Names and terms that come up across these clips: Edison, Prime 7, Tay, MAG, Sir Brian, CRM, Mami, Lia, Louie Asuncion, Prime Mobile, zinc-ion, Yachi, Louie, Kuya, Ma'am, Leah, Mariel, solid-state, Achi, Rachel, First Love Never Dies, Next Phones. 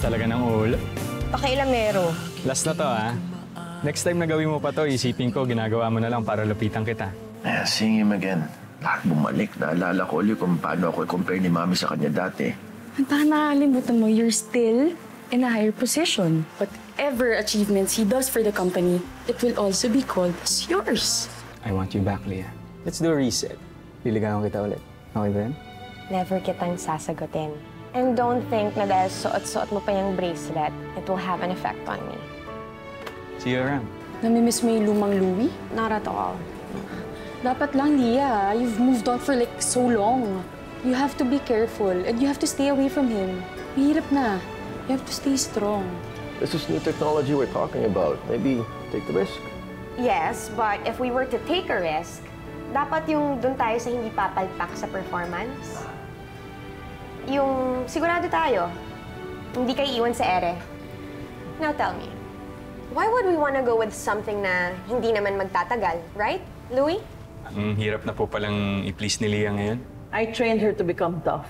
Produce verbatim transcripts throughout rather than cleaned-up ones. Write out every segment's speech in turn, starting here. Lakas talaga ng ulo. Pakailamero. Last na to, ah. Next time na gawin mo pa to, isipin ko, ginagawa mo na lang para lapitan kita. Yeah, seeing him again. Lahat bumalik. Naalala ko ulit kung paano ako i-compare ni Mami sa kanya dati. Baka nakalimutan mo, you're still in a higher position. Whatever achievements he does for the company, it will also be called as yours. I want you back, Leah. Let's do a reset. Liligawan kita ulit. Okay ba yan? Never kitang sasagutin. And don't think na dahil suot-suot mo pa yung bracelet, it will have an effect on me. See you around. Namimiss mo yung lumang Louie? Not at all. Dapat lang, Lia. You've moved on for like so long. You have to be careful and you have to stay away from him. Mahirap na. You have to stay strong. This is new technology we're talking about. Maybe take the risk. Yes, but if we were to take a risk, dapat yung dun tayo sa hindi papalpak sa performance. Yung sigurado tayo, hindi ka iiwan sa ere. Now tell me, why would we want to go with something na hindi naman magtatagal, right, Louie? Ang hirap na po palang i-please ni Leah ngayon. I trained her to become tough,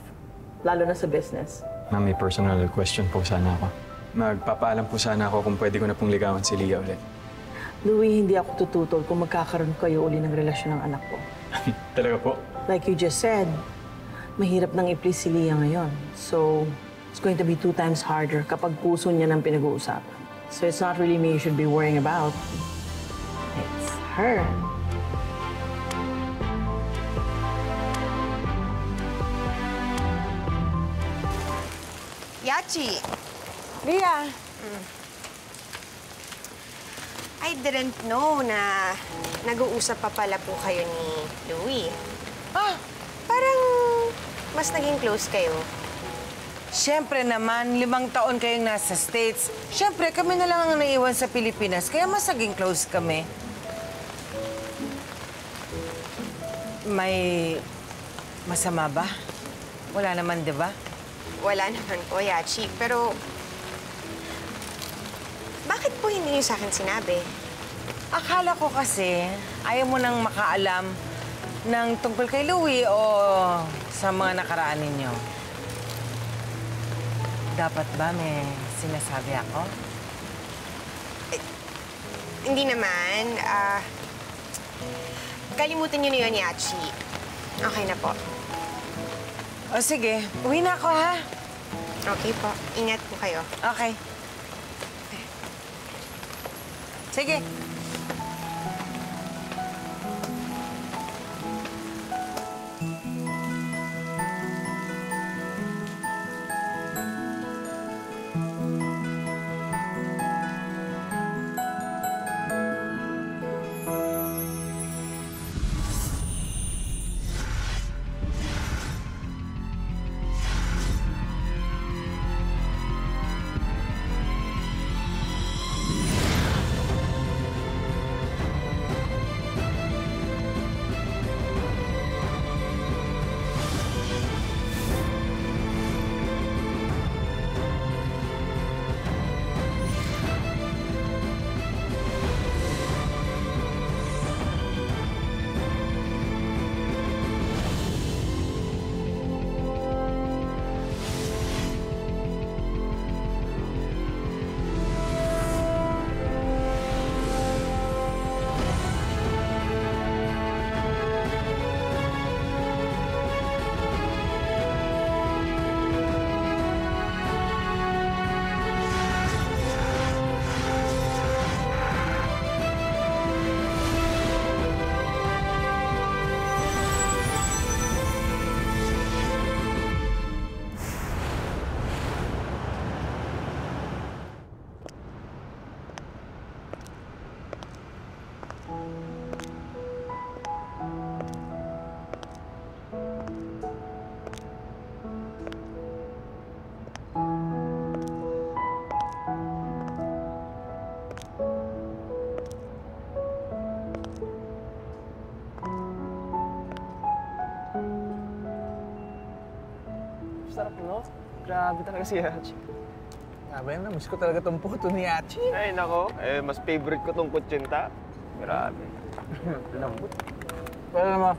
lalo na sa business. Ma'am, may personal question po sana ako. Magpapaalam po sana ako kung pwede ko na pong ligawan si Leah ulit. Louie, hindi ako tututol kung magkakaroon kayo uli ng relasyon ng anak ko. Talaga po? Like you just said, mahirap nang i-please si Leah ngayon. So, it's going to be two times harder kapag puso niya ng pinag-uusapan. So, it's not really me you should be worrying about. It's her. Yachi! Leah! Mm. I didn't know na nag-uusap pa pala po kayo ni Louie. Ah! Parang mas naging close kayo. Siyempre naman, limang taon kayong nasa States. Siyempre, kami na lang ang naiwan sa Pilipinas, kaya mas naging close kami. May masama ba? Wala naman, di ba? Wala naman po, Yachi, pero... Bakit po hindi niyo sa akin sinabi? Akala ko kasi ayaw mo nang makaalam ng tungkol kay Louie o sa mga nakaraan ninyo. Dapat ba may sinasabi ako? Eh, hindi naman. Uh, kalimutan niyo na yun, Yachi. Okay na po. O sige, uwi na ako, ha? Okay po. Ingat po kayo. Okay. Sige. Grabe talaga si Achi. Grabe na, miss ko talaga itong puto ni Achi. Ay, nako. Eh, mas favorite ko itong kutsinta. Grabe. Lambot. Pero naman,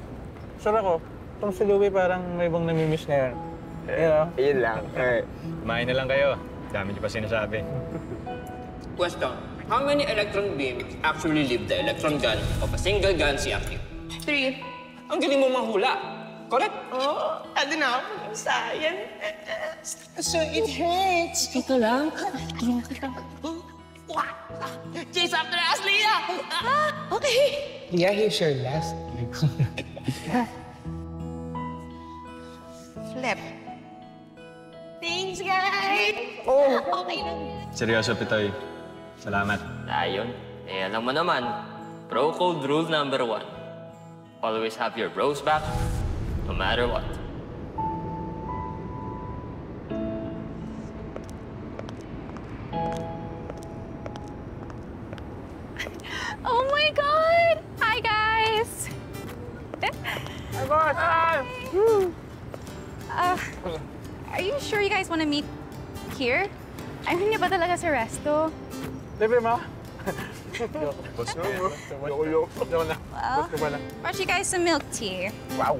sure ako, itong si Louie parang may bang namimiss na yun. Eh, yun lang. Eh, kumain na lang kayo. Dami niyo pa sinasabi. Question. How many electron beams actually leave the electron gun of a single gun C R M? Three. Ang galing mo mahula. Correct? Oh, I don't know. Sayang. So it hurts. Ito lang. Chase after us, Leah! Ah, okay. Yeah, here's your last. Flip. Thanks, guys! Oh! Okay lang. Seryoso, Pitoy. Salamat. Ayun. Eh, alam mo naman, bro code rule number one. Always have your bros back, no matter what. Oh my God! Hi, guys! Hi, boss! Hi! Uh, are you sure you guys want to meet here? Ayun niya ba talaga sa resto? Libre, ma. What's up, bro? Yo, yo. Yo na. Well, brought you guys some milk tea. Wow.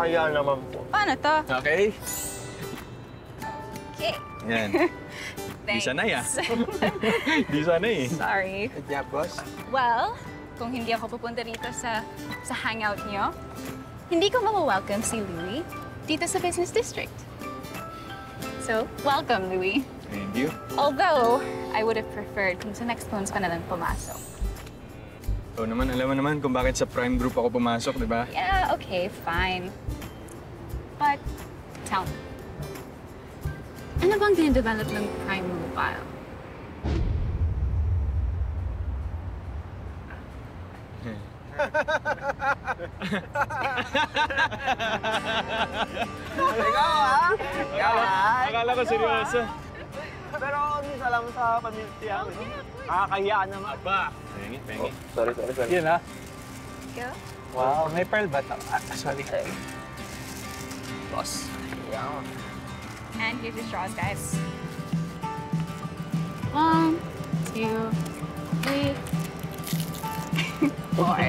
Kaya naman po. Paano to? Okay. Okay. Yan. Di sanay ah. Di sanay eh. Sorry. Yeah, boss. Well, kung hindi ako pupunta rito sa, sa hangout niyo, hindi ko mawawelcome si Louie dito sa business district. So, welcome, Louie. Thank you. Although, I would have preferred kung sa Next Phones pa nalang pumasok. Oo naman, alam mo naman kung bakit sa Prime Group ako pumasok, di ba? Yeah, okay, fine. But, tell me. Ano bang dinidevelop ng Prime Mobile? Ikaw, ha? Ikaw, ha? Akala ko seryoso. Pero minsan alam sa pamilya namin. Nakakahiyaan naman. Aba! Pengi, pengi. Sorry, sorry, sorry. Yun, ha? Ikaw? Wow, may pearl ba? Sorry. Boss. Ikaw. And here's your straws, guys. One, two, three, four.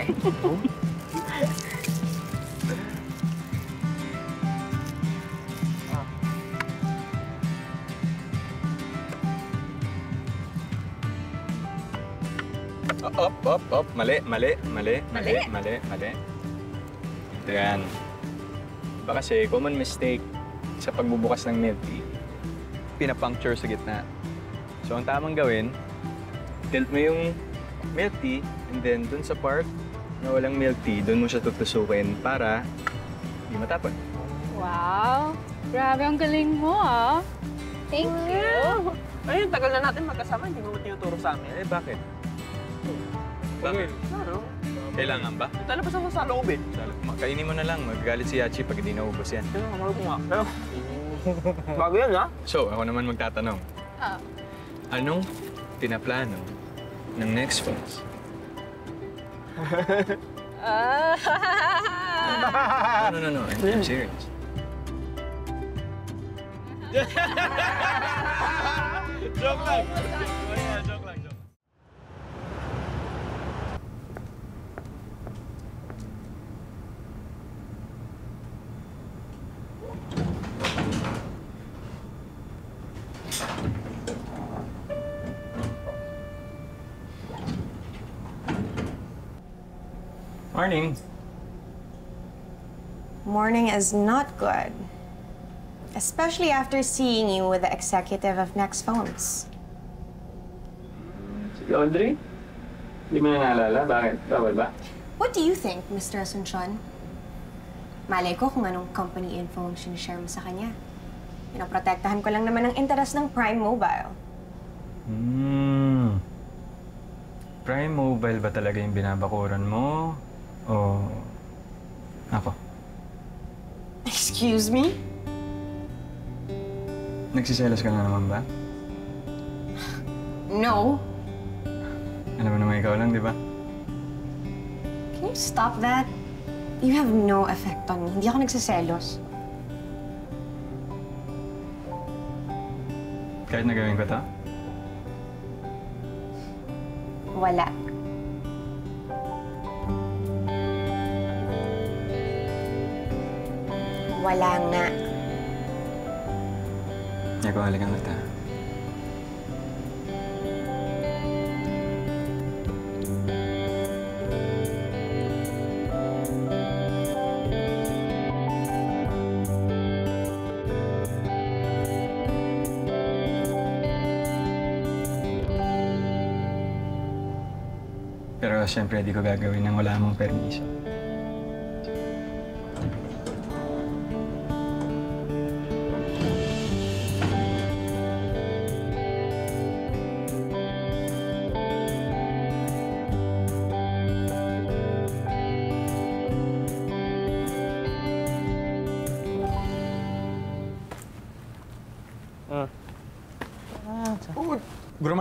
Up, up, up. Mali, mali, mali, mali, mali, mali. Ito yan. Iba kasi, common mistake sa pagbubukas ng milk tea, pinapuncture sa gitna. So, ang tamang gawin, tilt mo yung milk tea, and then dun sa part na walang milk tea, dun mo siya tutusukin para hindi matapon. Wow! Grabe, ang galing mo, ah! Thank you! Ayun, tagal na natin magkasama, hindi mo tinuturo sa amin. Eh, bakit? Bakit? Claro. Kailangan ba? Talabas ako sa loob eh. Kainin mo na lang. Magagalit si Yachi pag hindi naubos yan. Kaya nga, marupong nga. Pero, bago yan, ha? So, ako naman magtatanong. Ah. Anong pinaplano ng Next Phones? Ah! No, no, no, no. I'm serious. Joke lang! Joke lang, joke. Morning. Morning is not good. Especially after seeing you with the executive of Next Phones. Si Audrey? Hindi mo na naalala? Bakit? Bawal ba? What do you think, Mister Asuncion? Malay ko kung anong company info ang sinishare mo sa kanya. Pinoprotektahan ko lang naman ang interes ng Prime Mobile. Hmm. Prime Mobile ba talaga yung binabakuran mo? Oh, ako. Excuse me? Nagsiselos ka na naman ba? No. Alam mo naman ikaw lang, di ba? Can you stop that? You have no effect on me. Hindi ako nagsiselos. Kahit nagawin ko ito? Wala. Wala nga. Nagawa lang ang mata. Pero siyempre, hindi ko gagawin nang wala mong permiso.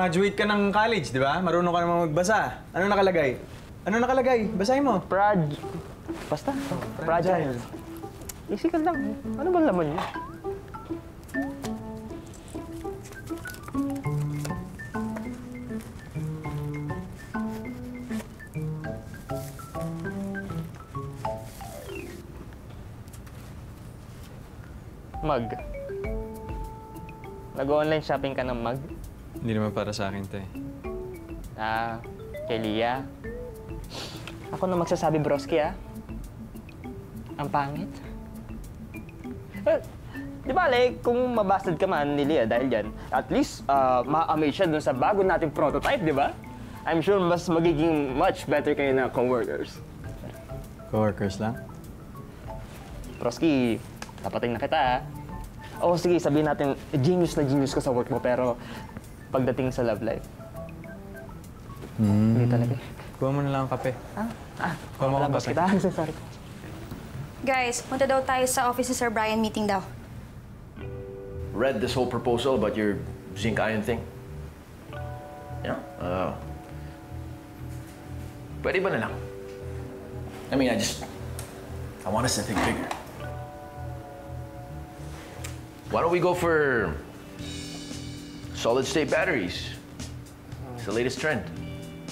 Graduate ka ng college, di ba? Marunong ka naman magbasa. Ano nakalagay? Ano nakalagay? Basahin mo. Praj... Basta. Fragile. Easy ka lang. Ano ba laman yun? Mag. Nag-online shopping ka ng mag? Hindi naman para sa akin, Tay. Ah, kay Lia. Ako na magsasabi, broski, ah. Ang pangit. Well, di ba, like, kung mabastard ka man ni Lia dahil yan, at least, uh, ma-amaze siya dun sa bago nating prototype, di ba? I'm sure mas magiging much better kayo na co-workers. Co-workers lang? Broski, tapating na kita, ah. Oo, sige, sabihin natin, genius na genius ka sa work mo, pero... pagdating sa love life. Mm. Hindi talaga. Kuha mo na lang ang kape. Ah? Ah. Kuha mo akong kape. Sorry. Guys, punta daw tayo sa office ni Sir Brian. Meeting daw. Read this whole proposal about your zinc-ion thing? Yeah. Uh, pwede ba na lang? I mean, I just... I want us to think bigger. Why don't we go for... solid-state batteries. It's the latest trend.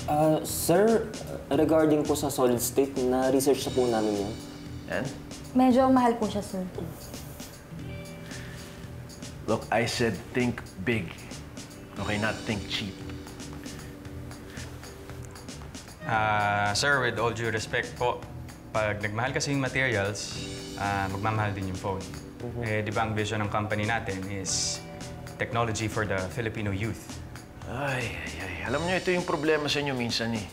Uh, sir, regarding po sa solid-state, na-research na po namin yan. And? Medyo mahal po siya, sir. Look, I said think big. Okay, not think cheap. Uh, sir, with all due respect po, pag nagmahal kasi yung materials, uh, magmamahal din yung phone. Mm-hmm. Eh, di ba ang vision ng company natin is technology for the Filipino youth. Ay, ay, ay. Alam niyo, ito yung problema sa inyo minsan eh.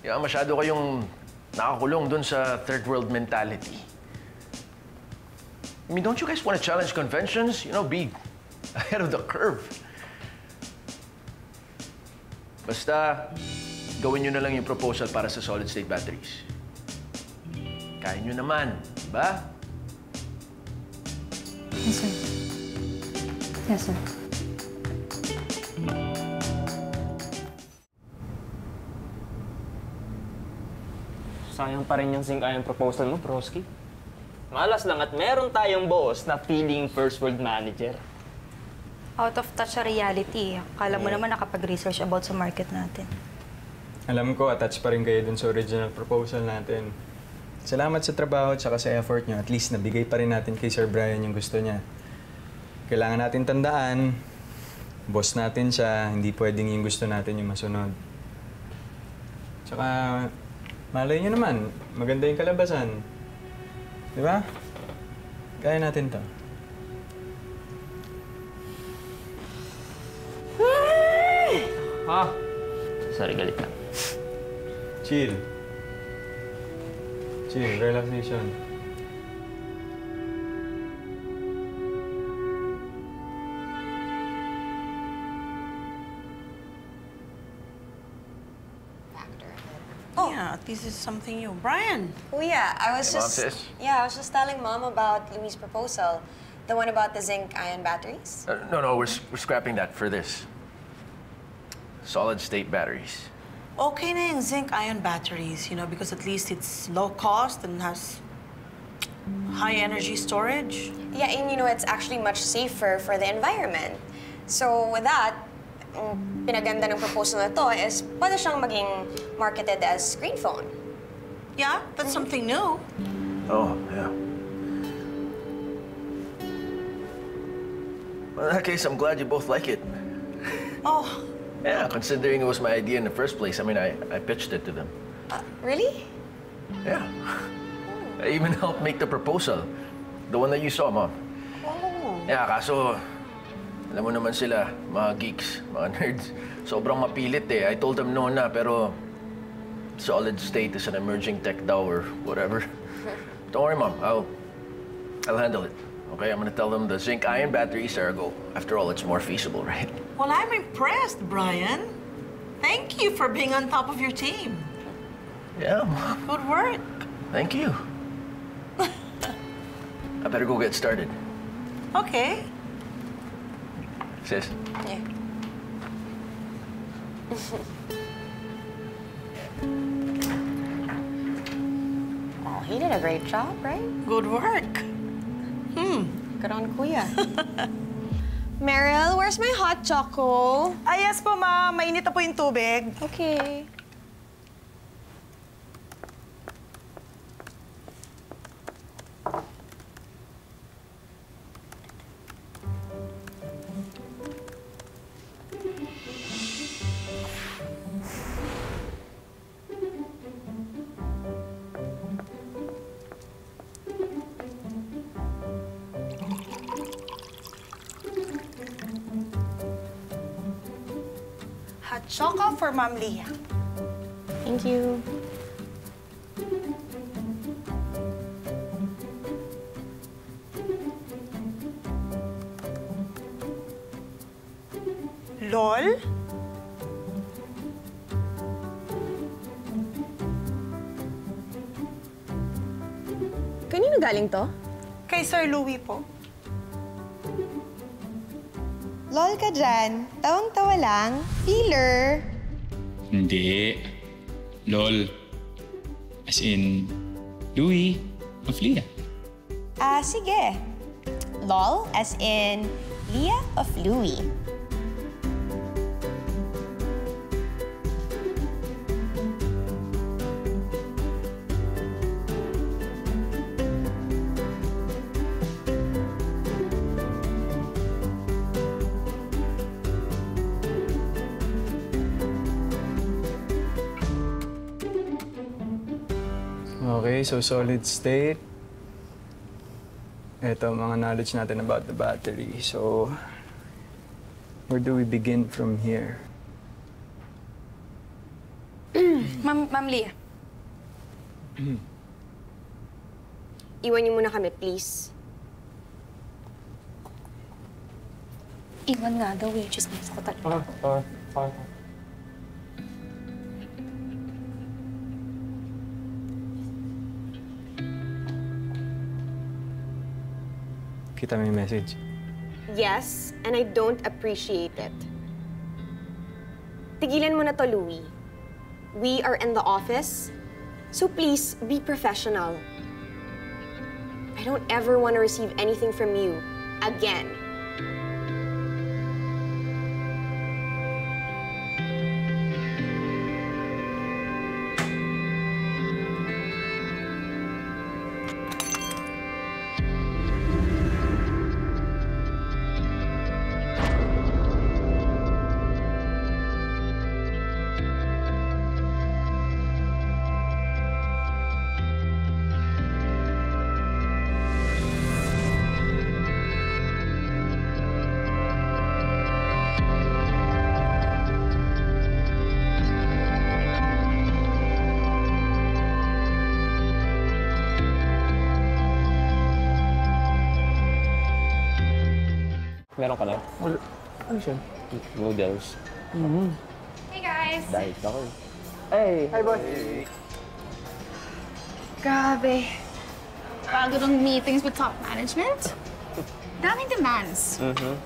Yeah, masyado kayong nakakulong dun sa third world mentality. I mean, don't you guys want to challenge conventions? You know, be ahead of the curve. Basta, gawin niyo na lang yung proposal para sa solid-state batteries. Kaya niyo naman, di ba? Yes, sir. Yes, sir. Sayang pa rin yung zinc-ion proposal mo, broski. Malas lang at meron tayong boss na feeling first world manager. Out of touch sa reality. Akala mo naman nakapag-research about sa market natin. Alam ko, attached pa rin kayo dun sa original proposal natin. Salamat sa trabaho at saka sa effort nyo. At least nabigay pa rin natin kay Sir Brian yung gusto niya. Kailangan natin tandaan, boss natin siya, hindi pwedeng yung gusto natin yung masunod. Tsaka, malay nyo naman, maganda yung kalabasan. Di ba? Kaya natin to. Ha? Sorry, galit na. Chill. Chill, relaxation. This is something new. Brian! Kuya, I was hey, just... Mom, yeah, I was just telling Mom about Louie's proposal. The one about the zinc-ion batteries. Uh, no, no, we're, we're scrapping that for this. Solid-state batteries. Okay na yung zinc-ion batteries, you know, because at least it's low cost and has high energy storage. Yeah, and you know, it's actually much safer for the environment. So with that, ang pinaganda ng proposal na to is pwede siyang maging marketed as green phone. Yeah, that's something new. Oh, yeah. Well, in that case, I'm glad you both like it. Oh. Yeah, considering it was my idea in the first place, I mean, I, I pitched it to them. Uh, really? Yeah. Oh. I even helped make the proposal. The one that you saw, Mom. Oh. Yeah, kaso... alam mo naman sila, mga geeks, mga nerds. Sobrang mapilit eh. I told them no na, pero solid-state is an emerging tech daw or whatever. Don't worry, Mom. I'll, I'll handle it. Okay, I'm gonna tell them the zinc-ion batteries are a go. After all, it's more feasible, right? Well, I'm impressed, Brian. Thank you for being on top of your team. Yeah, Mom. Good work. Thank you. I better go get started. Okay. Sis? Yeah. Oh, he did a great job, right? Good work. Hmm. Good on Kuya. Mariel, where's my hot choco? Ah, yes po, Ma'am. Mainit na po yung tubig. Okay. Choco for Ma'am Leah. Thank you. Lol? Kanino galing to? Kay Sir Louie po. Lol ka dyan. Tawang-tawa lang. Feeler. Hindi. Lol. As in, Louie of Leah. Ah, uh, sige. Lol as in, Leah of Louie. Okay, so solid state. Ito ang mga knowledge natin about the battery. So, where do we begin from here? Ma'am, Ma'am Lia. Iwan niyo muna kami, please. Iwan nga daw, eh. Just miss ko talaga. Ah, ah, ah. Kita may message. Yes, and I don't appreciate it. Tigilan mo na to, Louie. We are in the office, so please be professional. I don't ever want to receive anything from you again. Meron ka lang? Wala. Ano siya? Noodles. Mm-hmm. Hey, guys! Diet ako. Hey! Hi, boy! Hey. Grabe. Pagod ng meetings with top management. Daming demands. Mm-hmm.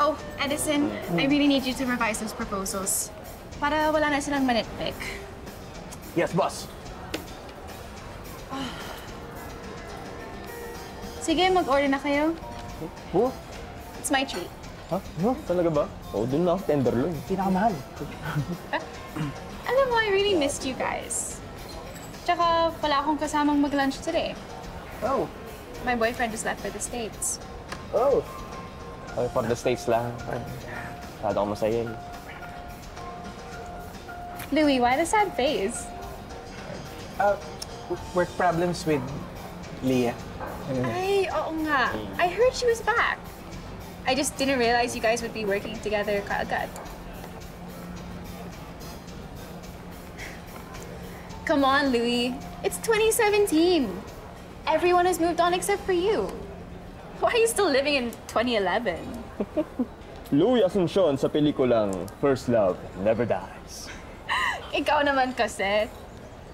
Oh, Edison, mm-hmm. I really need you to revise those proposals. Para wala na silang manitpick. Yes, boss! Oh. Sige, mag-order na kayo. Huh? It's my treat. Huh? No? Talaga ba? Oh, dun na ako tenderloin. Pinakamahal. Alam mo, I really missed you guys. Tsaka, wala akong kasamang mag-lunch today. Oh. My boyfriend just left for the States. Oh. Oh, for the States lang. Sada ko masaya yun. Louie, why the sad face? Uh, work problems with Leah. Ay, oo nga. I heard she was back. I just didn't realize you guys would be working together kaagad. Come on, Louie. It's twenty seventeen. Everyone has moved on except for you. Why are you still living in twenty eleven? Louie Asuncion sa pelikulang First Love Never Dies. Ikaw naman kasi.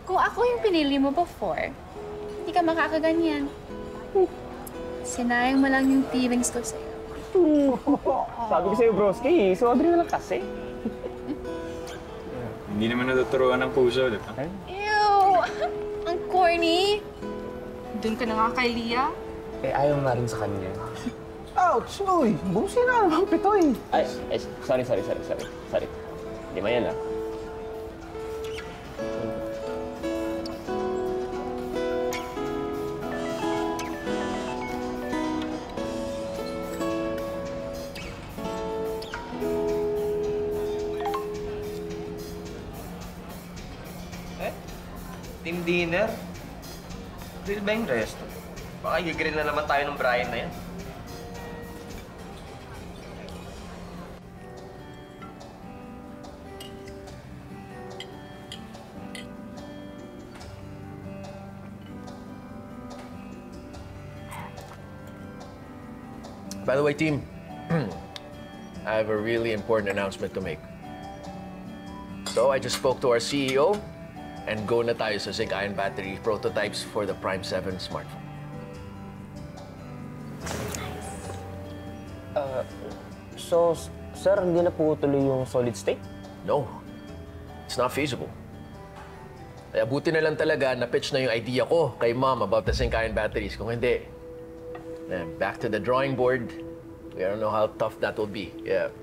Kung ako yung pinili mo before, hindi ka makakaganyan. Sinayang mo lang yung feelings ko sa'yo. Sabi ko sa'yo, broski, sobri na lang kasi. Hindi naman natuturuan ng puso, di ba? Ew! Ang corny! Doon ka na nga kay Lia. Eh, ayaw na rin sa kanya. Ouch! Uy! Bumsi na! Ang pitoy! Ay, ay, sorry, sorry, sorry, sorry. Sorry. Hindi ba yan, ah? Team dinner? Grill ba yung resto? Baka i-grill na naman tayo ng Brian na yan. By the way, team, I have a really important announcement to make. So I just spoke to our C E O. And go na tayo sa zinc-ion battery prototypes for the Prime seven smartphone. Nice. Uh, so, sir, hindi na po tuloy yung solid-state? No. It's not feasible. Kaya buti na lang talaga na-pitch na yung idea ko kay Ma'am about the zinc-ion batteries. Kung hindi, back to the drawing board. We don't know how tough that will be. Yeah.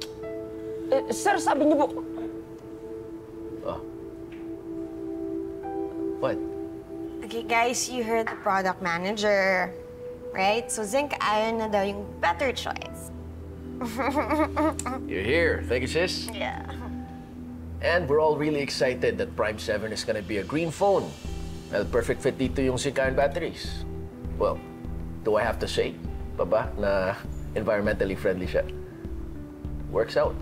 Eh, sir, sabi niyo po... What? Okay, guys, you heard the product manager, right? So zinc-ion na daw yung better choice. You're here. Thank you, sis. Yeah. And we're all really excited that Prime seven is gonna be a green phone. Well, perfect fit dito yung zinc-ion batteries. Well, do I have to say, baba, na environmentally friendly siya? Works out.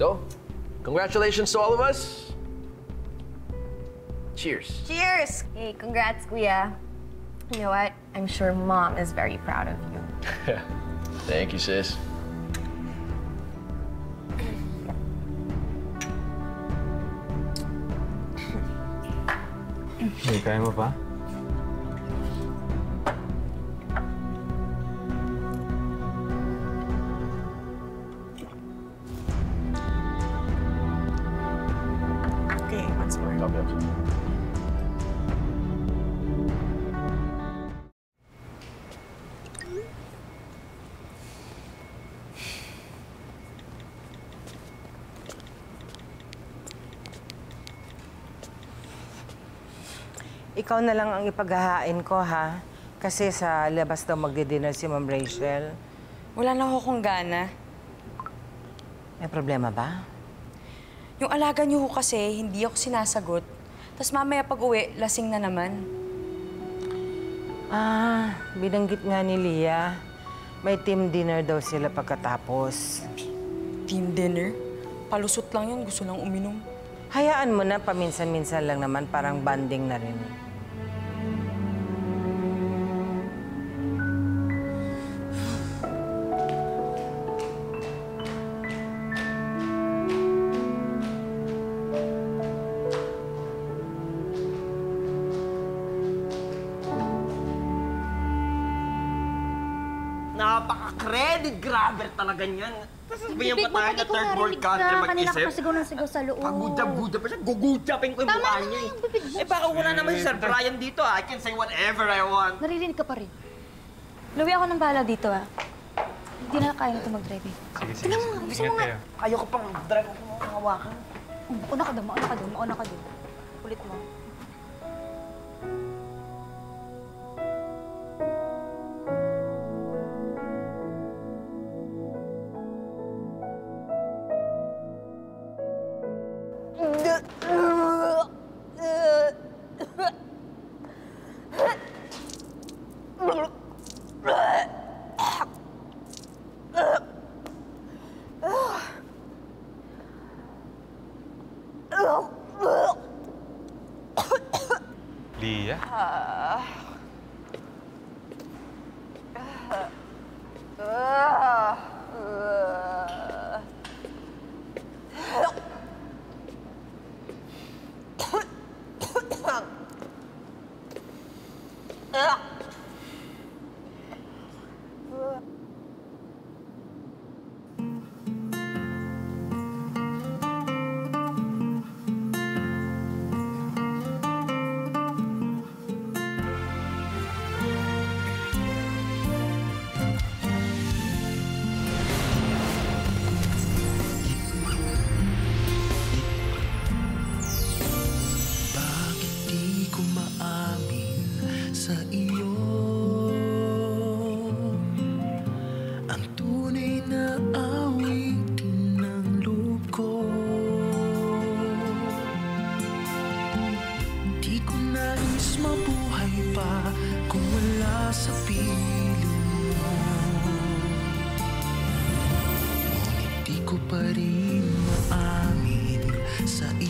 So, congratulations to all of us. Cheers. Cheers! Hey, congrats, Kuya. You know what? I'm sure Mom is very proud of you. Thank you, sis. Hey, kaya mo pa? Okay, once more. Ikaw na lang ang ipaghahain ko, ha? Kasi sa labas daw magdi-dinner si Ma'am Rachel. Wala na ako kung gana. May problema ba? Yung alaga niyo ho kasi, hindi ako sinasagot. Tapos mamaya pag-uwi, lasing na naman. Ah, binanggit nga ni Lia. May team dinner daw sila pagkatapos. Team dinner? Palusot lang yun. Gusto lang uminom. Hayaan mo na. Paminsan-minsan lang naman. Parang banding na rin. Napaka-credit grabber talaga niyan. Tapos sabihin pa tayo na third world country mag-isip. Paguda-guda pa siya. Gugudapin ko yung mukha niya. Eh baka wala naman si Sir Brian dito. I can say whatever I want. Naririnig ka pa rin. Louie, ako nang bahala dito, ah. Hindi na kaya nito mag-drive, eh. Sige, sige. Tignan mo nga. Gusto mo nga. Ayaw ko pang mag-drive. Ako mga hawakan. Mauna ka doon, mauna ka doon, mauna ka doon. Ulit mo. Leah? Uh, uh, uh, uh. Ko pa rin maamin sa iyo.